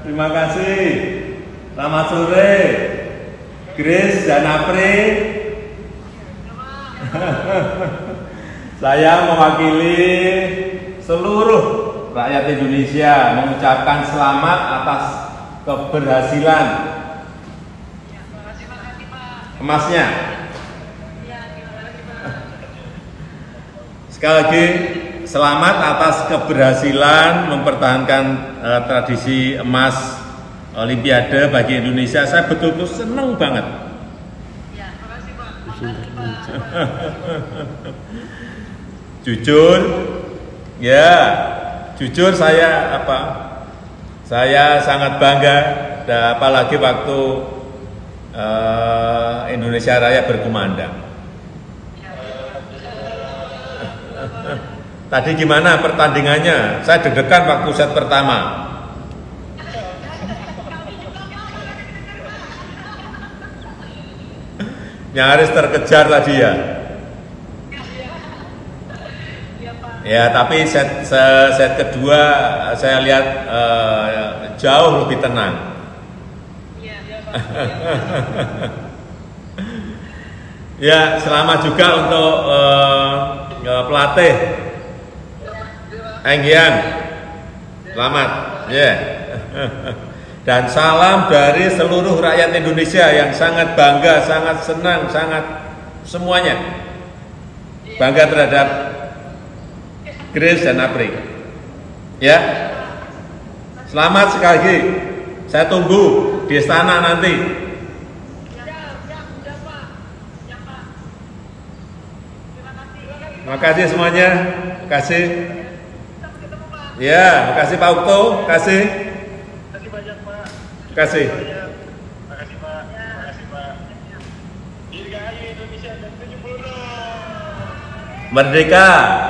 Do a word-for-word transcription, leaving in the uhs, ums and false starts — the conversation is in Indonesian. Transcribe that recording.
Terima kasih. Selamat sore, Grace dan Apri. Saya mewakili seluruh rakyat Indonesia mengucapkan selamat atas keberhasilan emasnya. Sekali lagi, selamat atas keberhasilan mempertahankan uh, tradisi emas Olimpiade bagi Indonesia. Saya betul-betul senang banget. Ya, makasih, Pak. Makasih, Pak. Jujur, ya, jujur saya apa? Saya sangat bangga, dan apalagi waktu uh, Indonesia Raya berkumandang. Tadi gimana pertandingannya? Saya deg-degan waktu set pertama. Nyaris terkejar tadi ya. Ya, tapi set, set, set kedua saya lihat uh, jauh lebih tenang. Ya, ya, ya, selamat juga untuk uh, pelatih Enggian. Selamat, ya. Yeah. Dan salam dari seluruh rakyat Indonesia yang sangat bangga, sangat senang, sangat semuanya bangga terhadap Grace dan Apri, ya. Selamat sekali lagi. Saya tunggu di istana nanti. Terima kasih semuanya. Terima kasih. Ya, terima kasih Pak Ukto. Terima kasih. Terima kasih. Merdeka.